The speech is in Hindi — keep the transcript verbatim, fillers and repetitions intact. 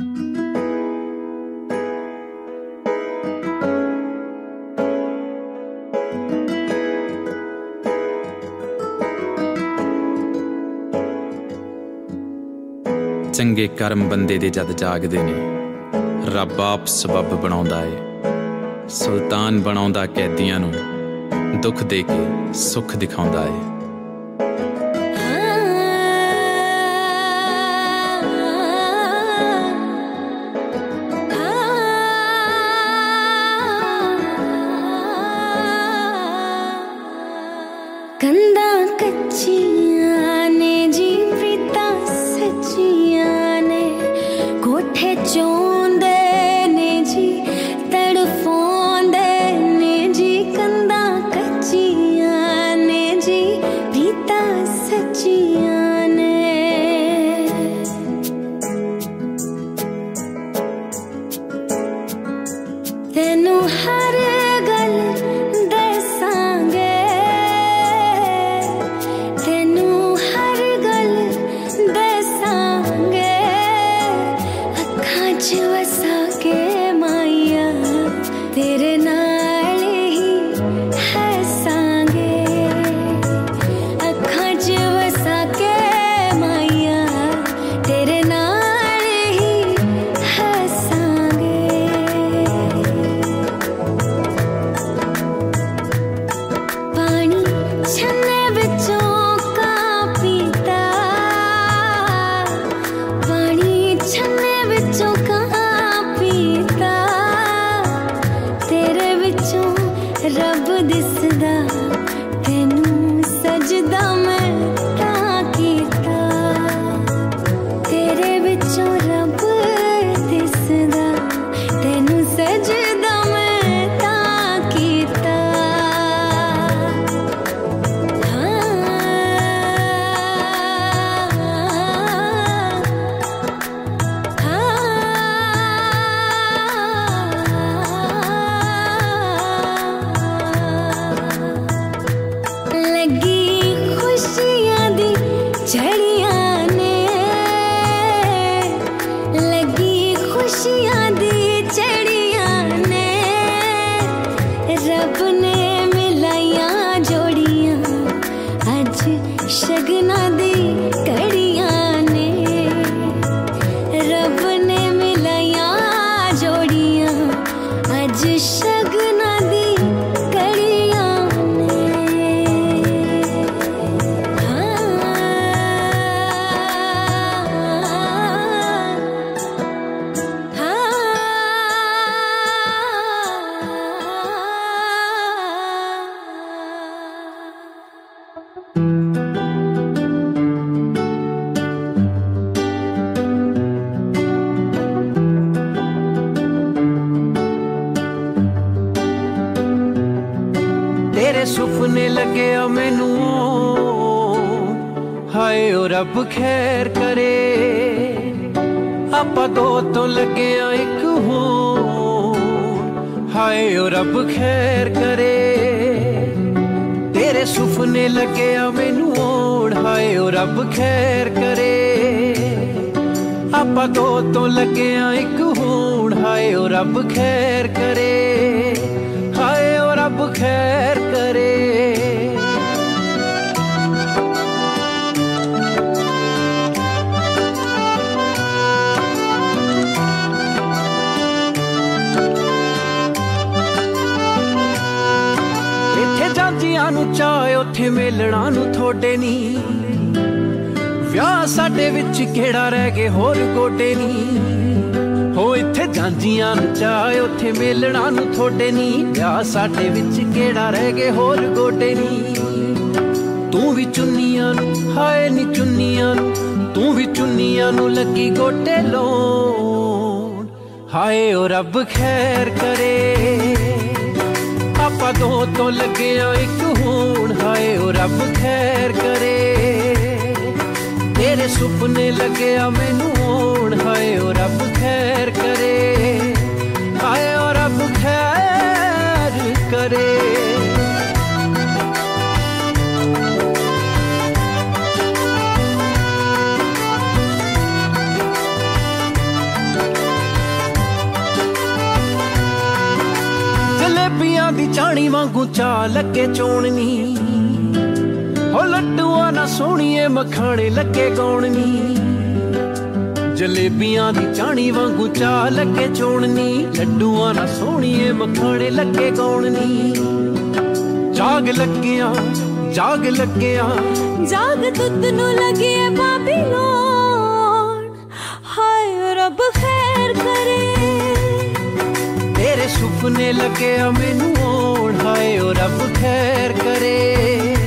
चंगे कर्म बंदे दे जद जागदे ने रब आप सबब बनाउंदा है। सुल्तान बनाउंदा कैदियां नूं दुख दे के सुख दिखाउंदा है। कंधा कच्चियां ने जी प्रीता सच्ची कोठे चोंदे ने जी तड़फोंदे ने जी कंधा कच्चियां ने जी प्रीता सच्चियां ने। तेनू हर गल दसांगे तेनू हर गल दसांगे वसा के माया तेरे नाल ही हसांगे अखां च वसा के माया तेरे नाल ही हसांगे। पानी छन्ने विचों का पीता पानी छन्ने विचों रब दिसदा तेनू सजदा मैं तां कीता तेरे विचों रब दिसदा तेनू सजदा मैं तां कीता। शगना दी कड़ियां ने रब ने मिलाया जोड़ियां अज शगना दी कड़ियां ने। हाँ हाँ सुपने लगे मैनू हाय रब खैर करे आपा दो तो लगे एक हो हाय रब खैर करे। तेरे सुपने लगे मैनू हाय रब खैर करे आपा दो तो लगे एक हो हाय रब खैर करे हाय रब खैर करे। चाहे उथे मिलना नू थोड़े नी व्याह साडे विच केड़ा रह गए होर गोडे नी हो इत्थे जांजियां नू चाहे उथे मिलना नू थोड़े नी व्याह साडे विच केड़ा रह गए होर गोडे नी। तू भी चुन्नियां नू हाए नी चुन्नियां नू तू भी चुन्नियां नू लगी गोटे लोन हाए ओ रब खैर करे आपा दो तो लगे एक होण हाय रब खैर करे। तेरे सुपने लगे मैनू होण हाय रब खैर करे हाय रब खैर करे। वांगू चाल लगे चोणनी हो लड्डुआ ना सोहणिए मखाने लगे गौणनी जलेबियां दी चाणी वांगू चाल लगे चोणनी लड्डुआ ना सोहणिए मखाने लगे गौणनी जाग लगिया जाग लगिया जाग तुत नु लगे बाबिलोन हाय रब खैर करे तेरे सुपने लगे मैनू ओढ़ हाय रब खैर करे।